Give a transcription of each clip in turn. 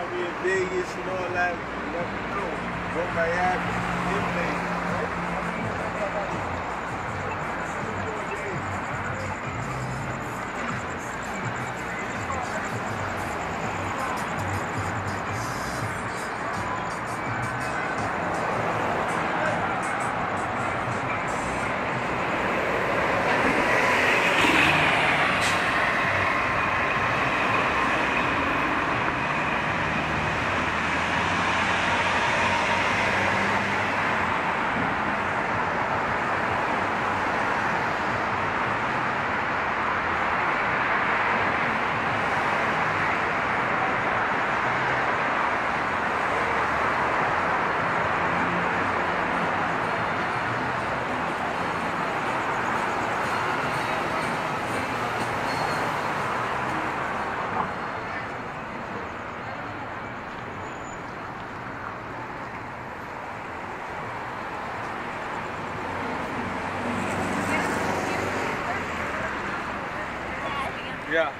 around me in Vegas and all that. You never know. Go to Miami, in Vegas. Yeah.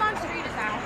on street is out.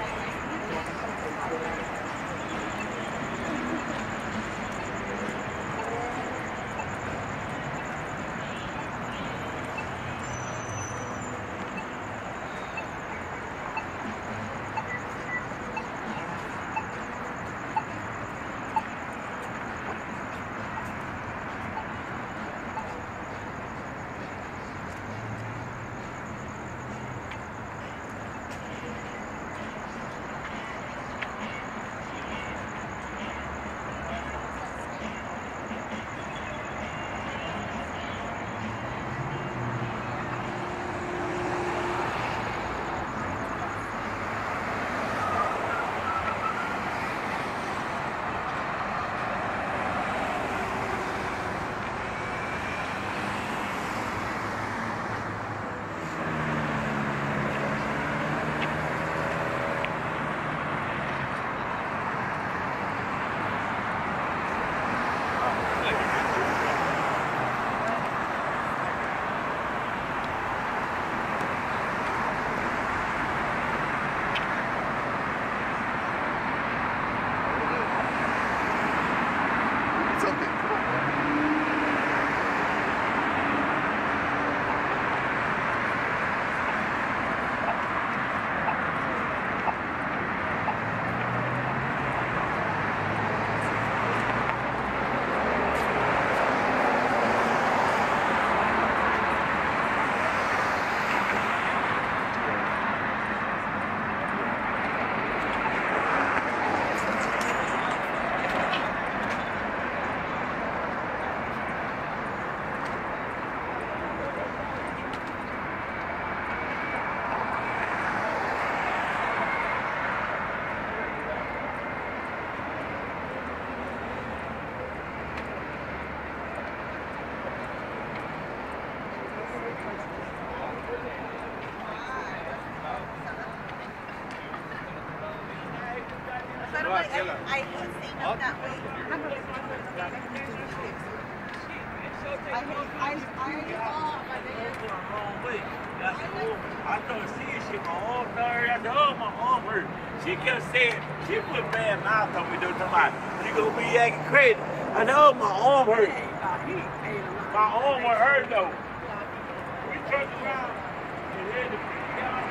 I hate seeing them that way. I don't see it. She my own third. I know my own hurt. She kept saying, she put bad mouth on me though tonight. You gonna be acting crazy. I know my arm hurt. My arm will hurt though. We turned around and had to pick out.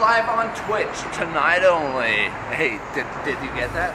Live on Twitch tonight only. Hey, did you get that?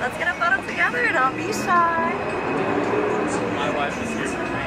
Let's get a photo together, don't be shy. My wife is here for me.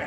Yeah.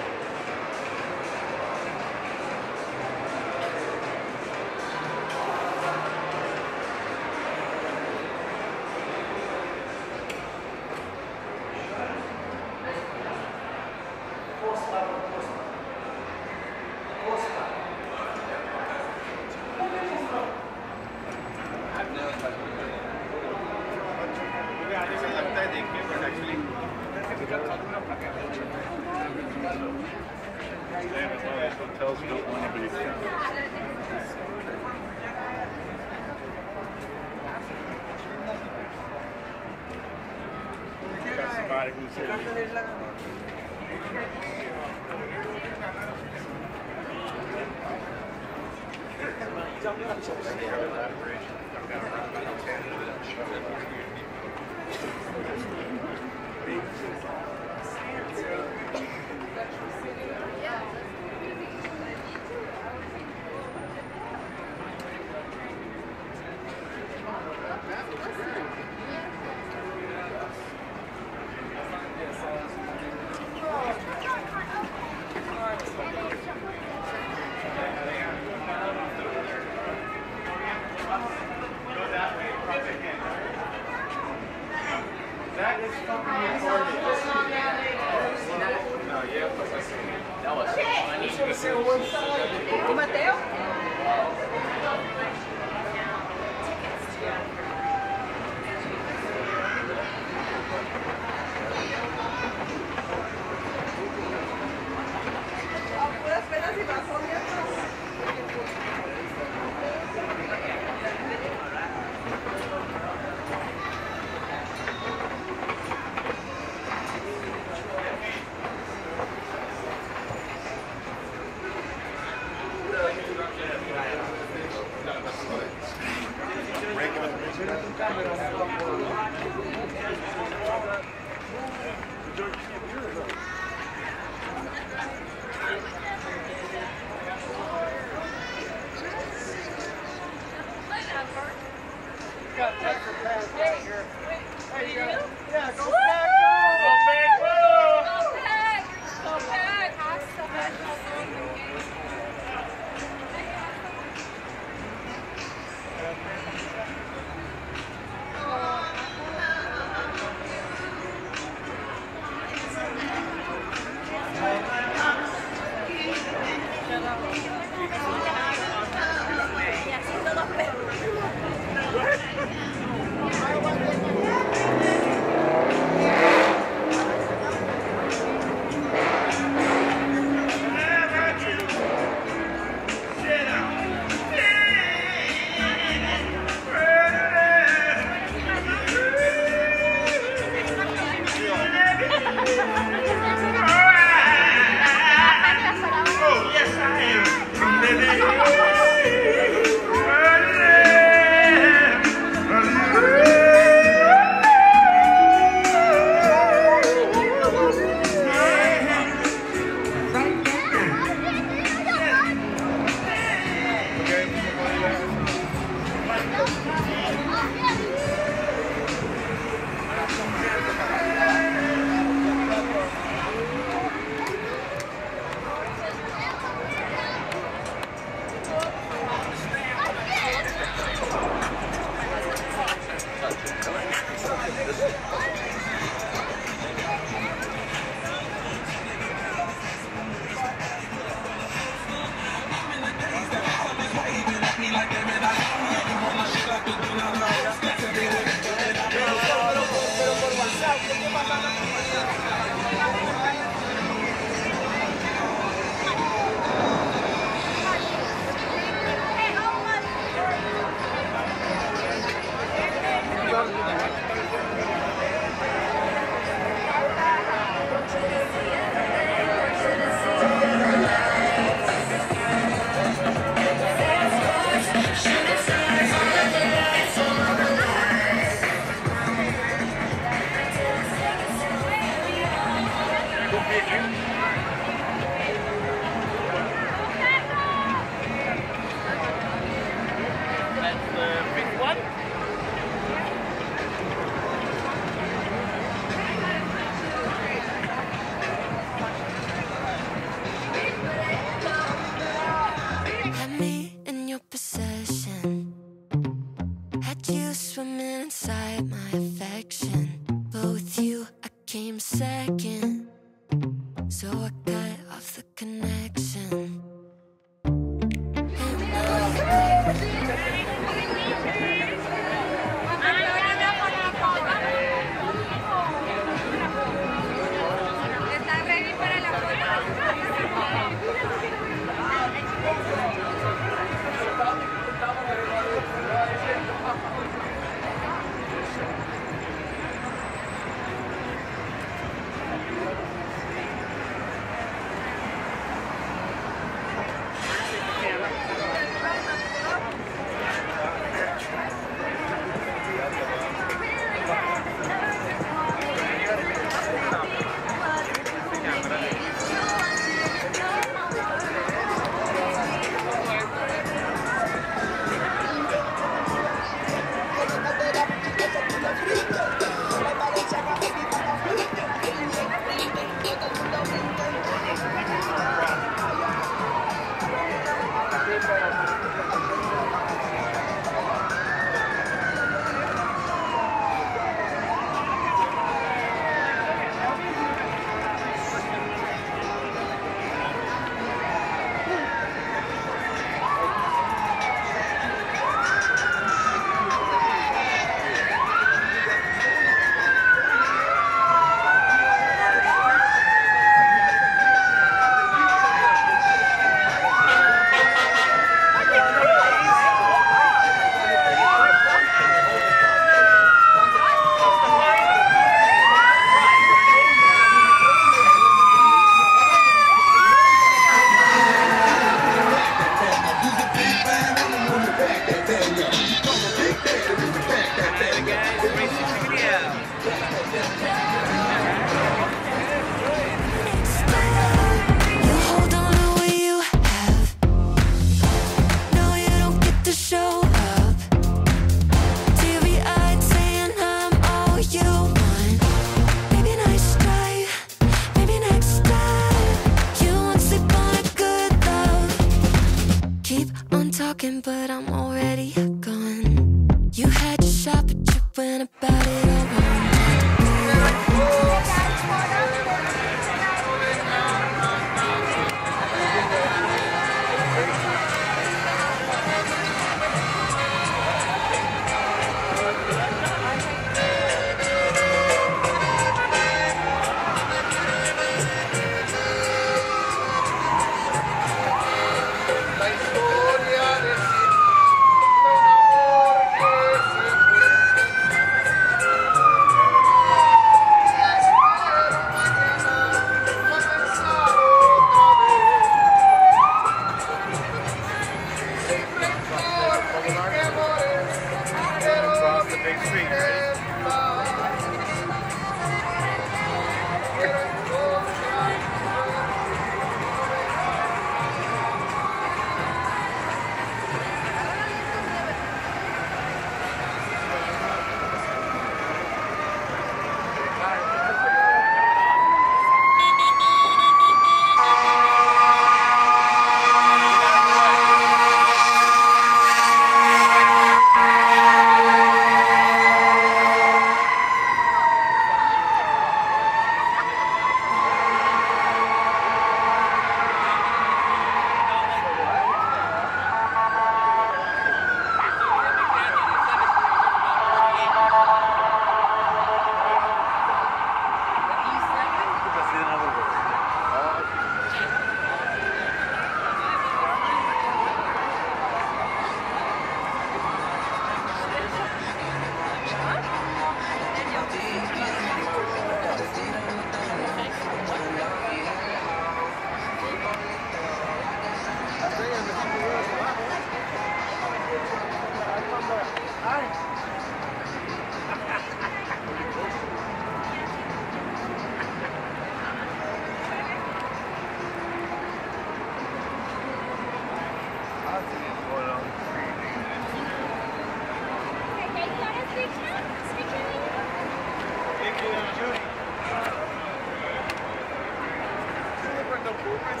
Guys,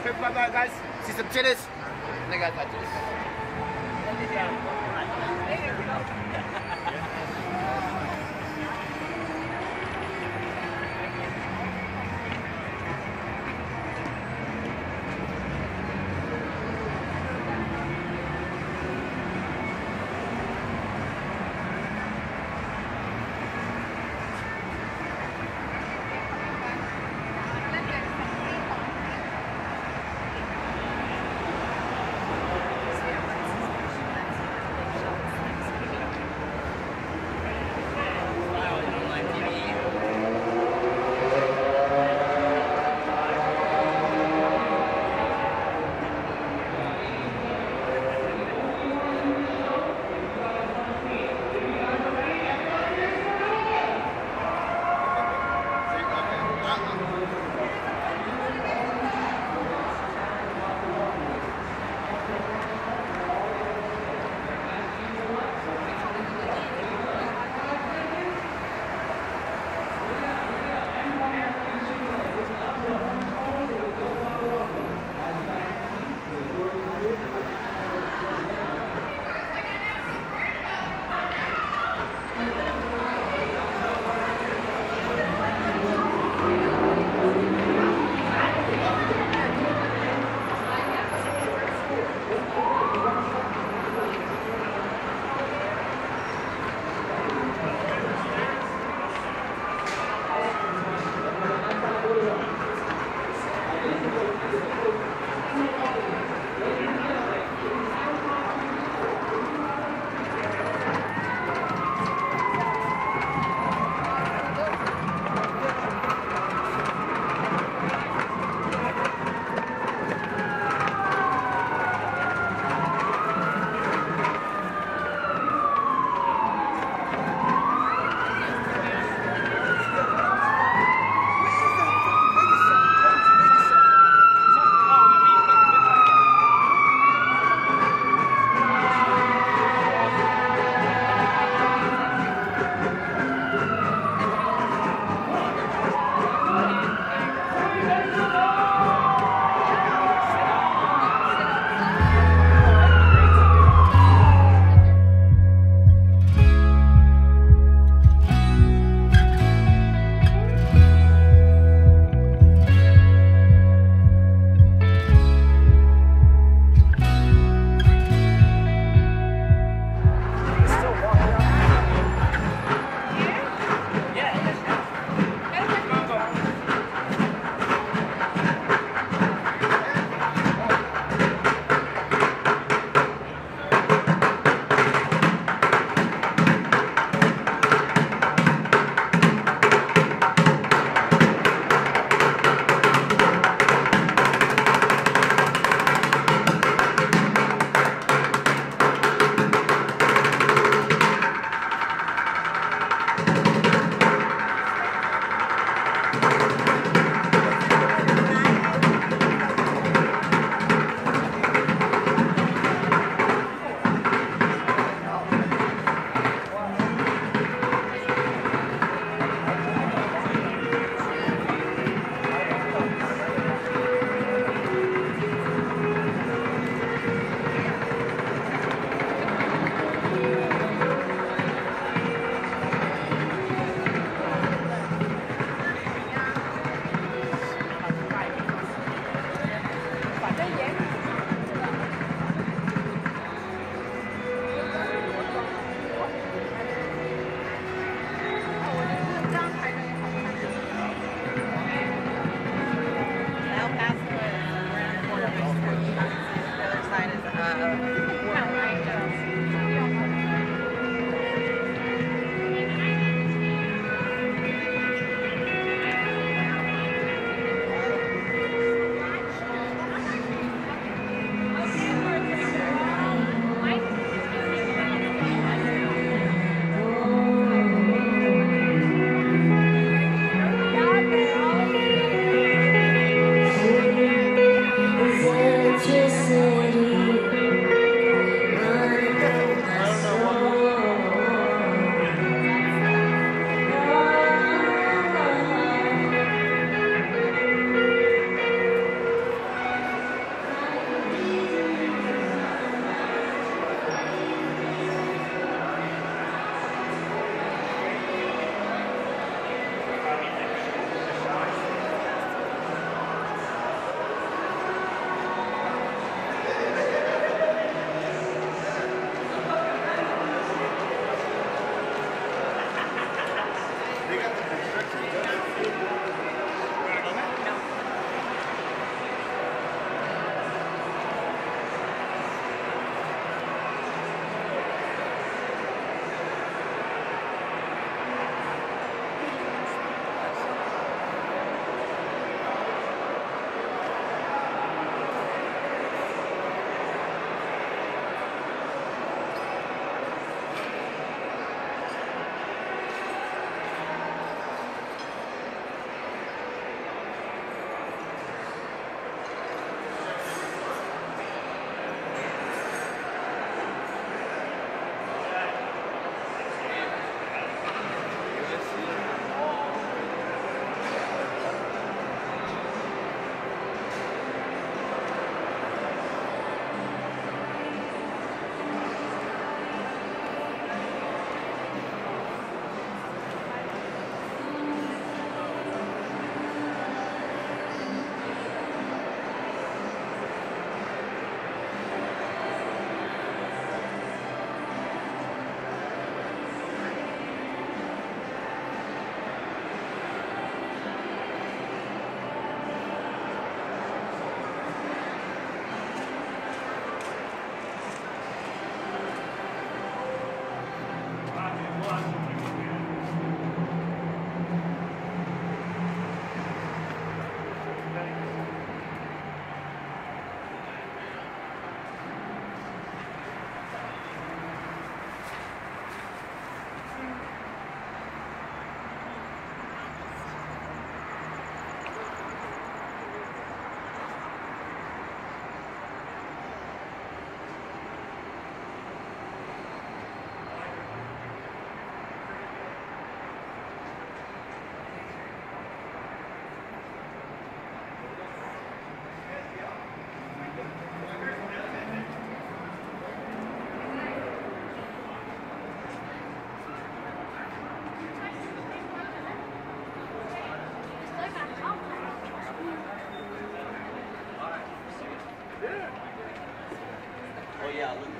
quick, guys. See some titties? They got that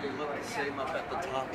They look the same up at the top.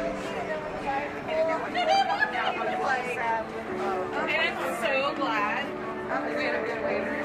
And I'm so glad we had a good waiter.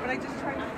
But I just tried to...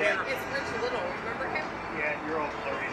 Yeah. It's Rich Little. Remember him? Yeah, you're all blurry.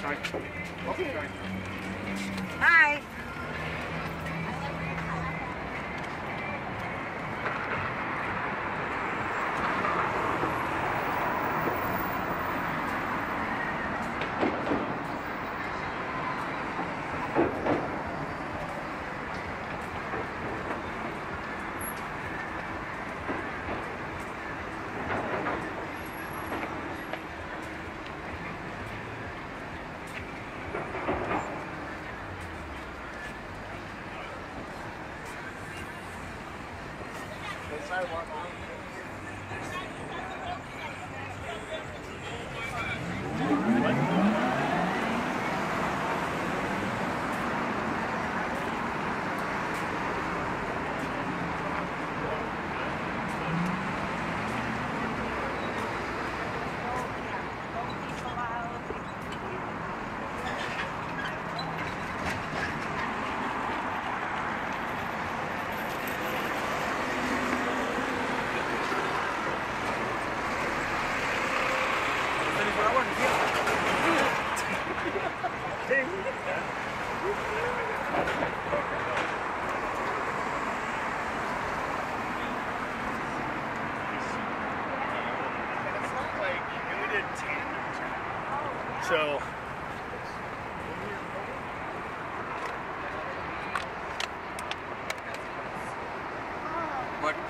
Sorry. Oh, sorry. Hi.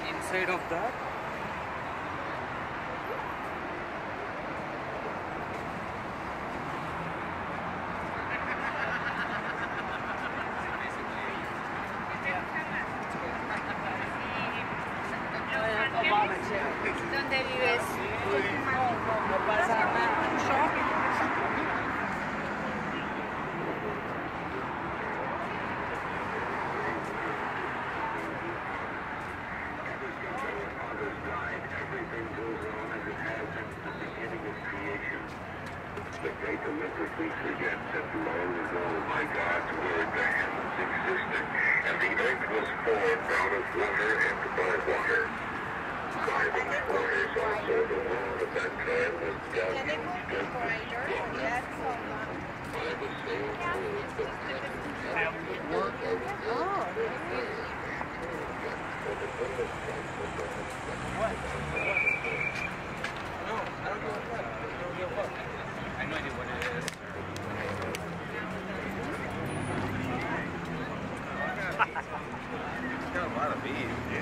Inside of that, ¿dónde vives? No pasa nada. formed out of water and by water. Ivan's body is also the one at that time with Gallium dead by the same rules that happened work out of I have no idea what it is. It's got a lot of bees, dude.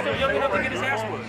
still young enough to get his ass whooped.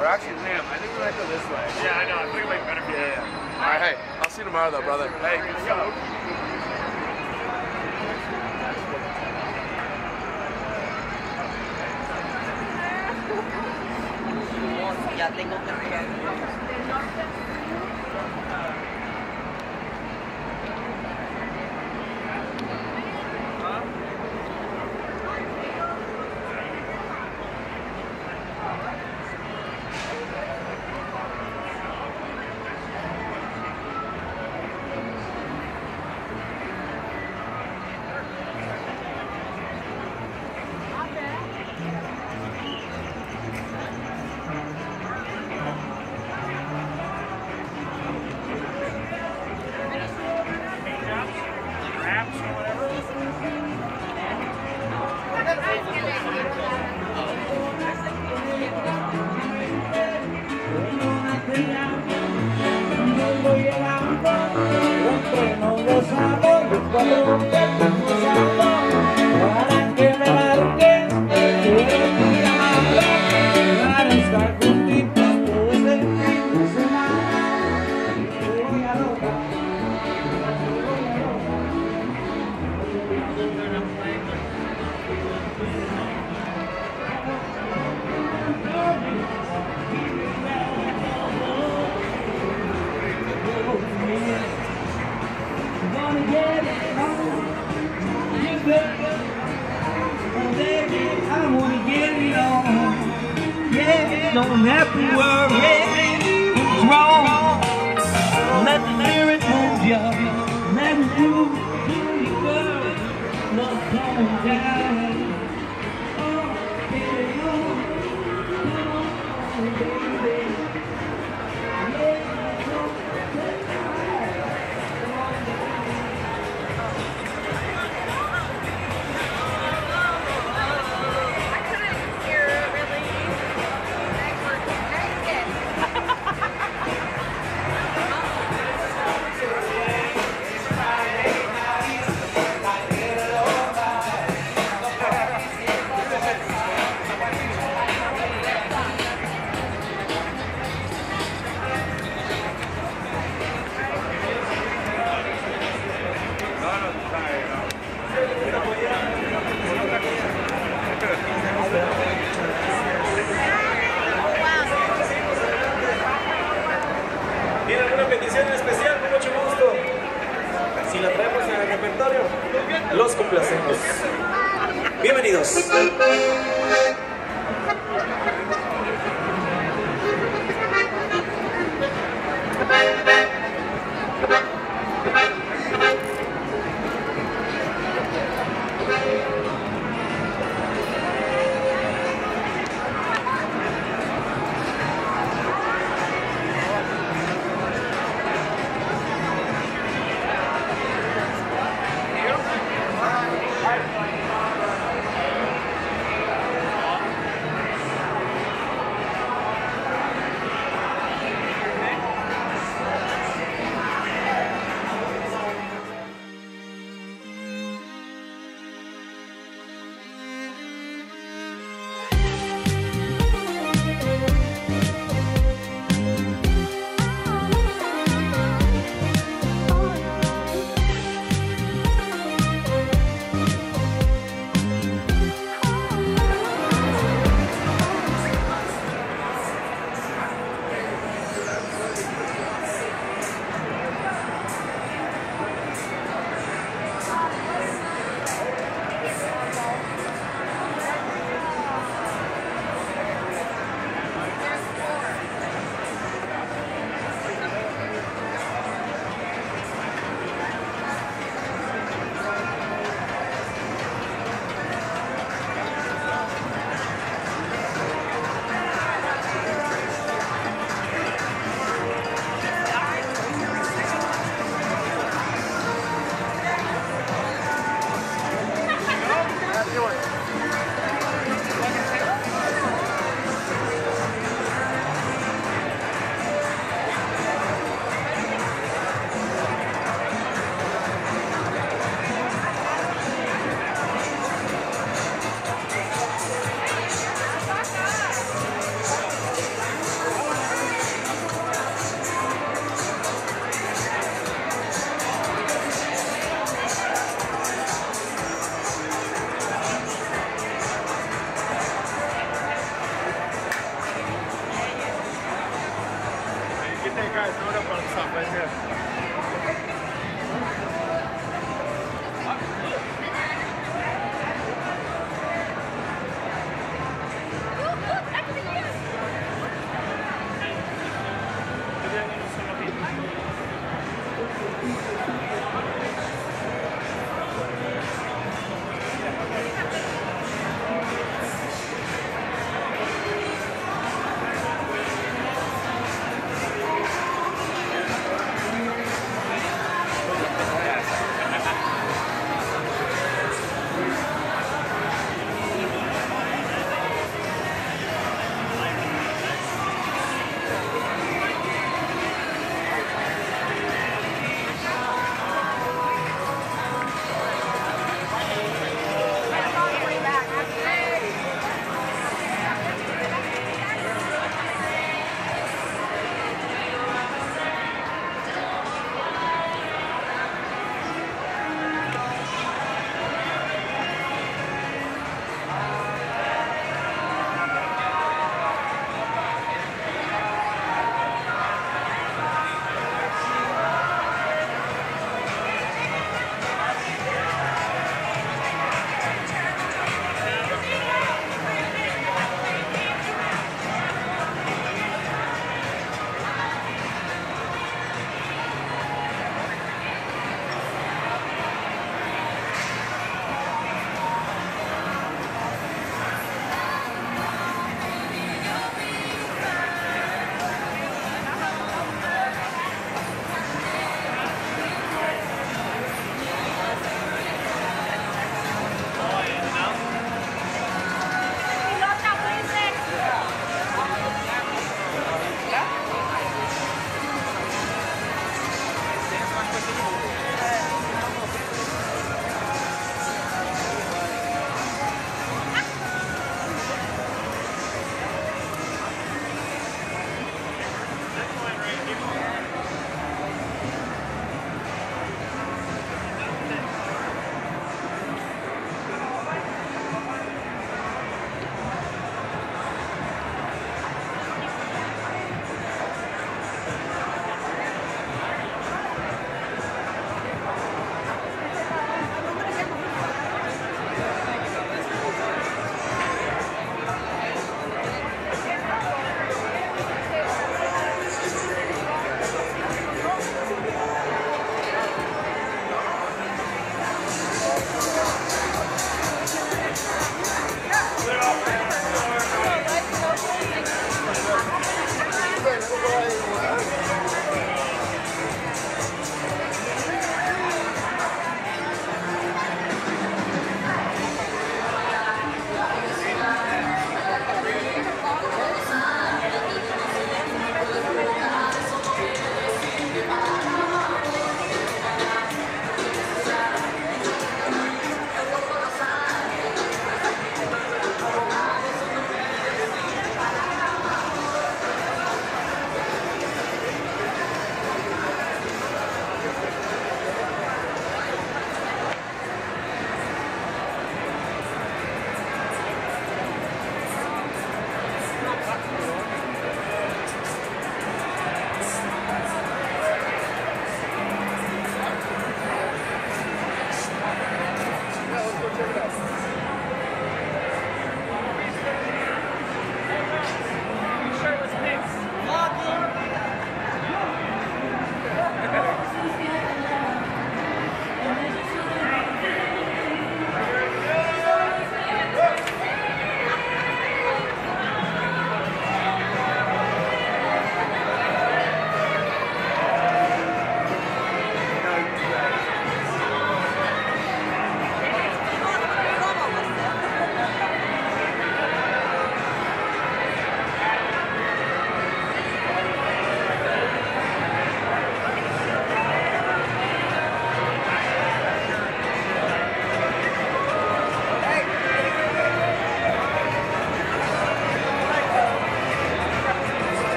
Or actually, wait up. I think we might go this way. Yeah, I know. I think it might be better for you. Yeah, yeah. All right, hey. I'll see you tomorrow, though, brother. Hey, good to go. Ya tengo que regar.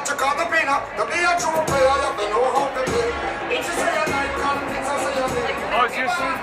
got to call the pin up. The player true player, you have to know how to play. It's a say a night gun, it's a say a thing. Oh, do you see?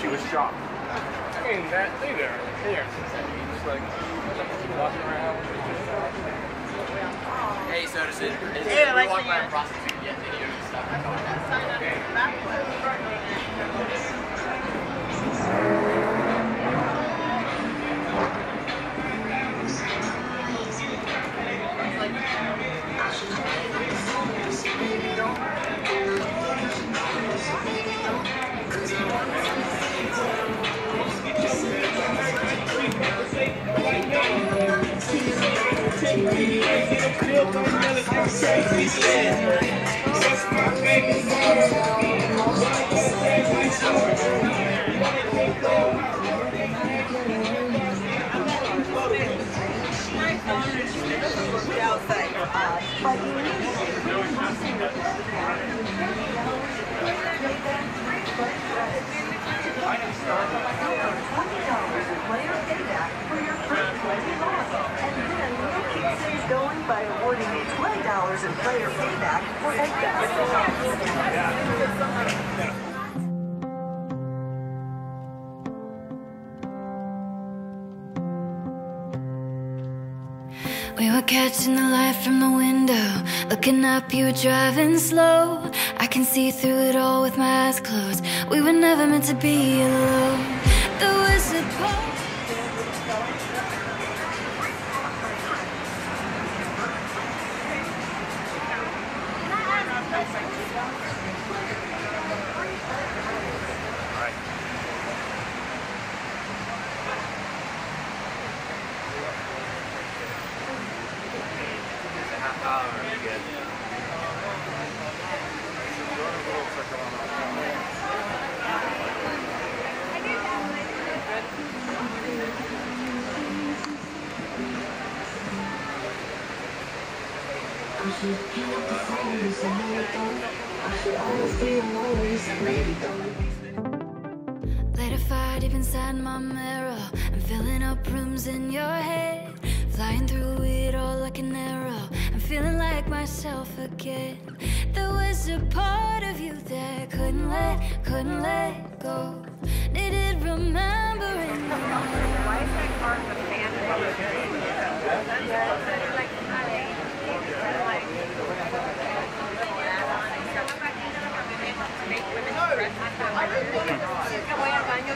We're awarding you $20 in player payback for that. We were catching the light from the window, looking up, you were driving slow. I can see through it all with my eyes closed. We were never meant to be alone. There was a part. Light a fire deep inside my mirror. I'm filling up rooms in your head, flying through it all like an arrow. I'm feeling like myself again. There was a part of you that I couldn't let go. Needed remembering. Why is that part of the fan?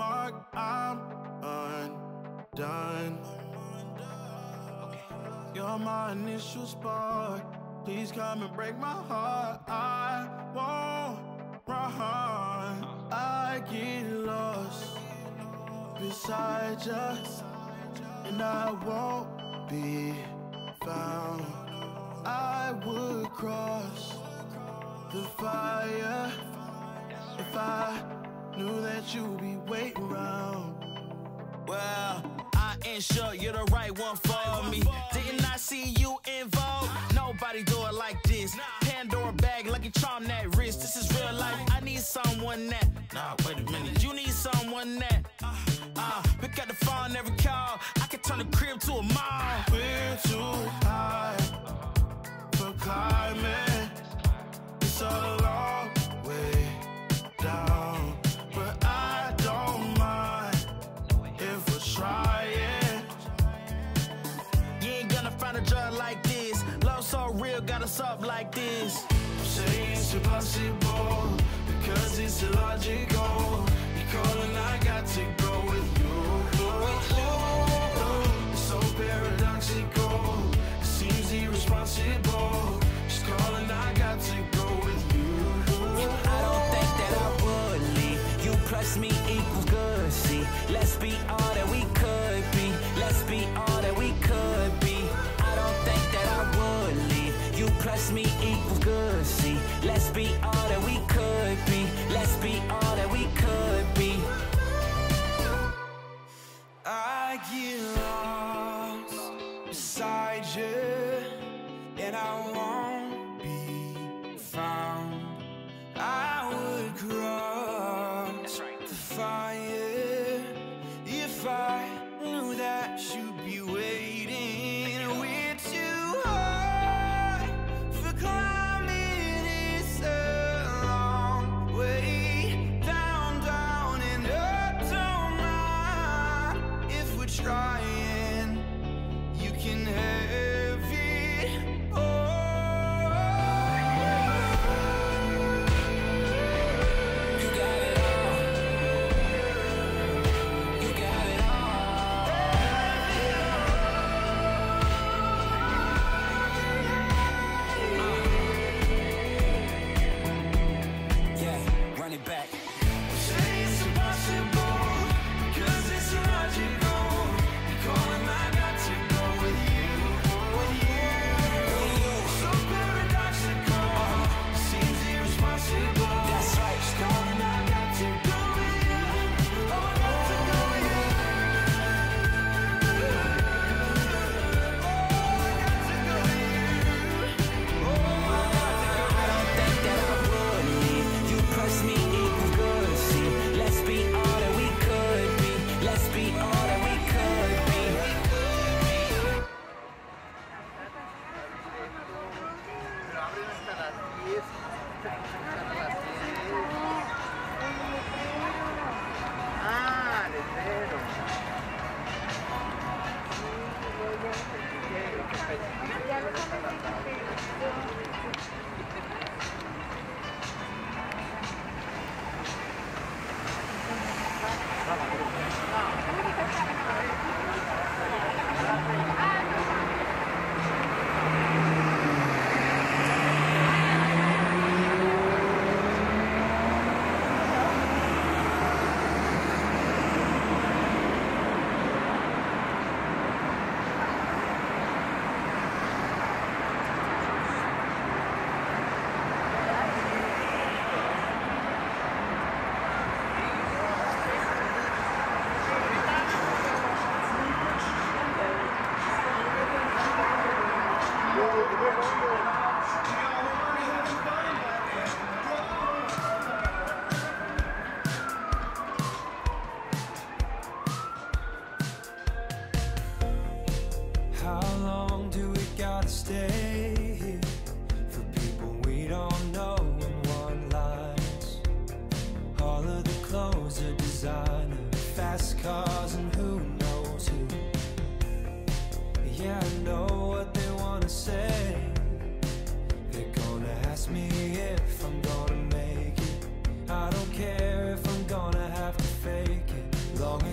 mark, I'm undone. You're my initial spark. Please come and break my heart. I won't run. I get lost beside you, and I won't be found. I would cross the fire if I knew that you'd be waiting around. Well, I ain't sure you're the right one for me. Didn't I see you involved? Nobody do it like this. Pandora bag, lucky charm that wrist. This is real life. I need someone that. Nah, wait a minute. You need someone that. Pick up the phone, every call. I can turn the crib to a mall. We're too high for climbing. It's a long way down, but I don't mind if we're trying. You ain't gonna find a drug like this. Love so real, got us up like this. I'm saying it's impossible because it's illogical. And I got to go with you. It's so paradoxical. It seems irresponsible. Just call and I got to go with you. I don't think that I would leave. You plus me equals good. See, let's be all that we could be. Let's be all that we could be. I don't think that I would leave. You plus me equals good. See, let's be all that we could be. Let's be all that we could be. I get lost beside you, and I won't be found. I would cross the fire if I knew that you'd be waiting. We're too high for climbing. It's a long way. Trying, you can have it all.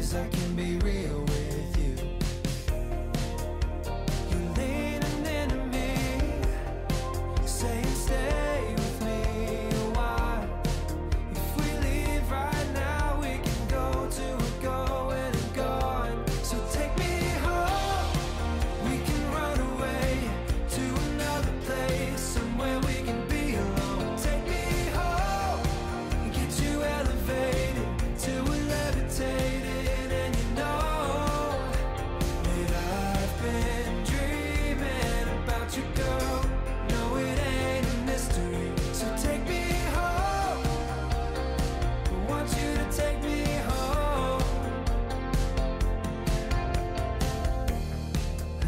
'cause I can be real with you. You lead an enemy, saying stay with me a while. If we leave right now, we can go to a going and gone. So take me home, we can run away to another place, somewhere we can be alone. Take me home, get you elevated to a levitated, and you know that I've been dreaming about you, girl. No, it ain't a mystery. So take me home, I want you to take me home.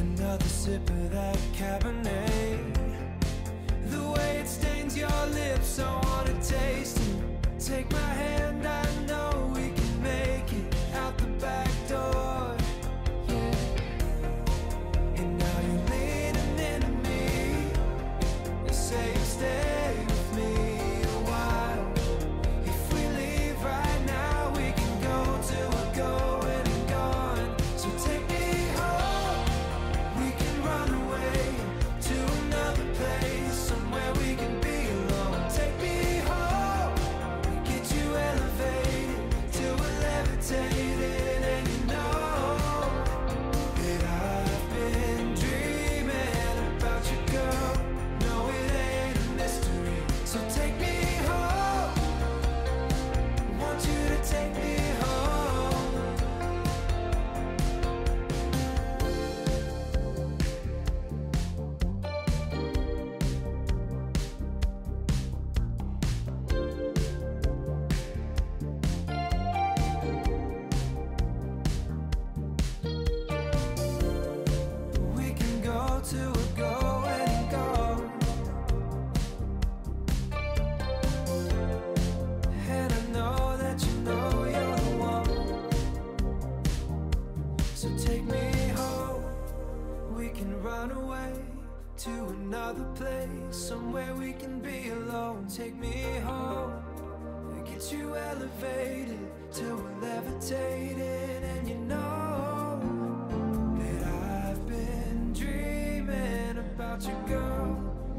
Another sip of that Cabernet, the way it stains your lips, I wanna taste it. Take my hand, I know we can make it out the back door. Yeah. And now you lead an enemy, they say stay with me a while. If we leave right now, we can go till we're going and gone. So take me home, we can run away to another place, somewhere we can be alone. Take me home, get you elevated till we're levitated, and you know that I've been dreaming about you, girl. No, it ain't a mystery. So take me home, I want you to take me home. We can go to a go and go, and I know that you know you're the one. So take me home, we can run away to another place, somewhere we can be alone. Take me home, get you elevated till we're levitated, and you know that I've been dreaming about you, girl.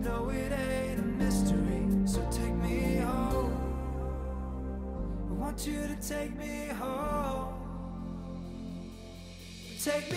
No, it ain't a mystery. So take me home, I want you to take me home. Take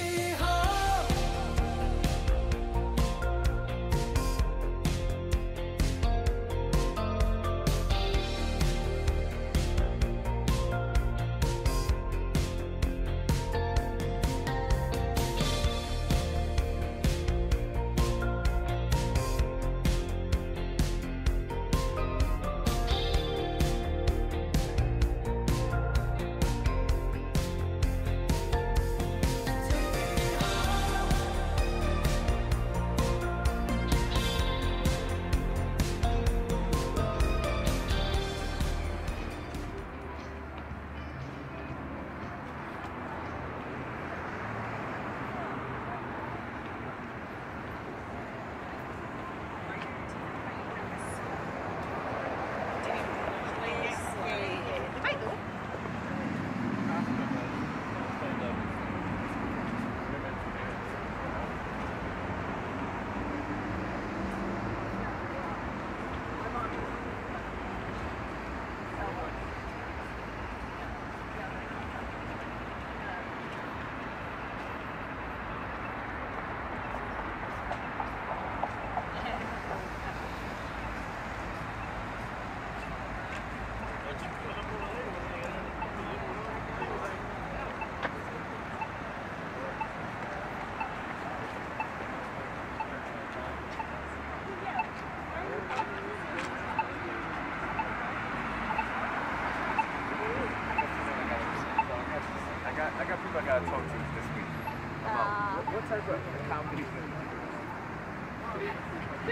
me home, I got people I gotta talk to this week about what type of comedy film do you do? I don't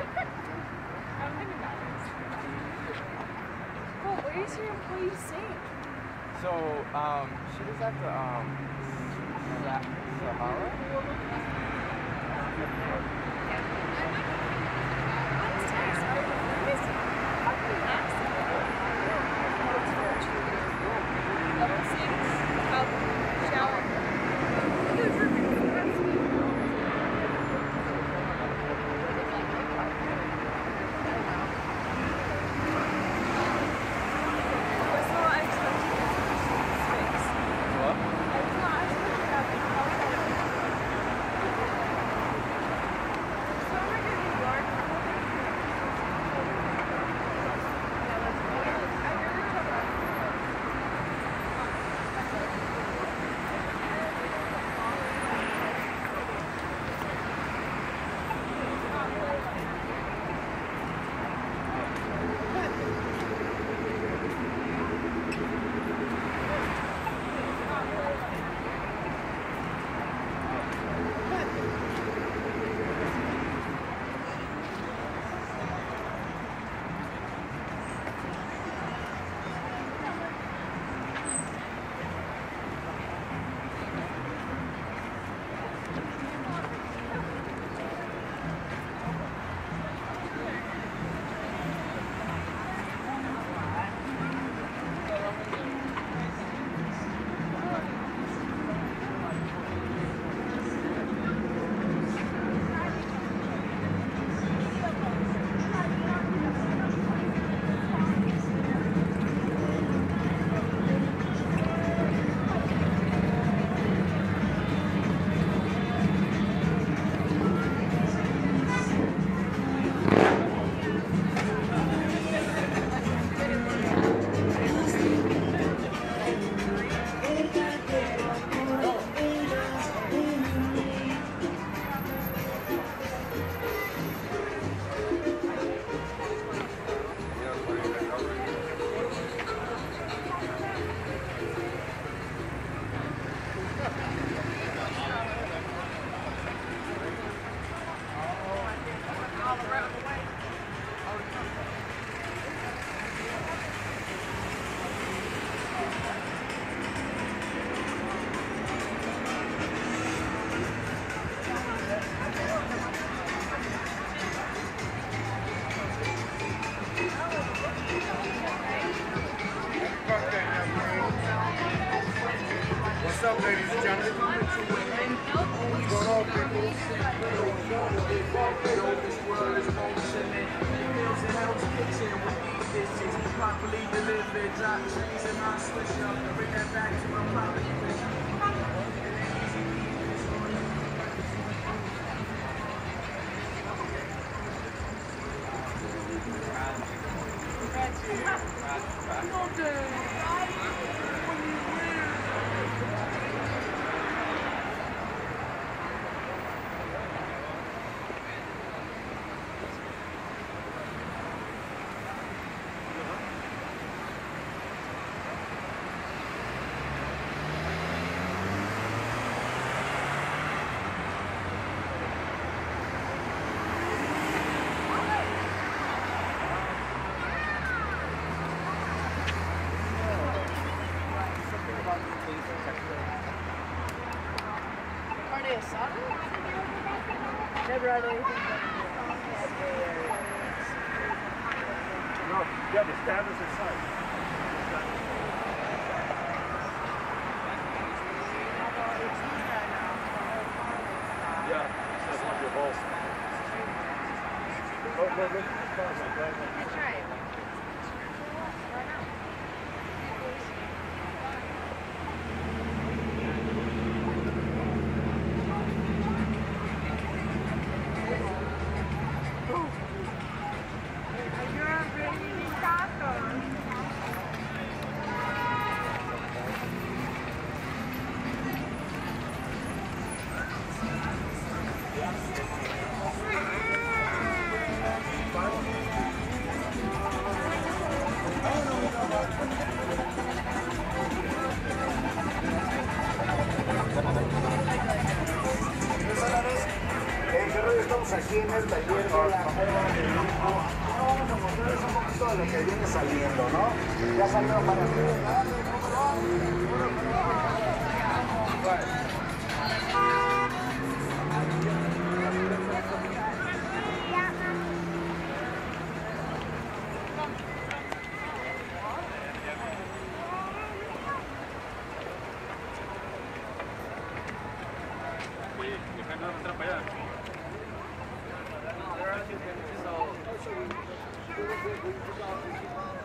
think it matters. Well, where is your employee staying? So, she was at the, Sahara? Level 6, about shower.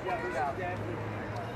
Yeah, we got that.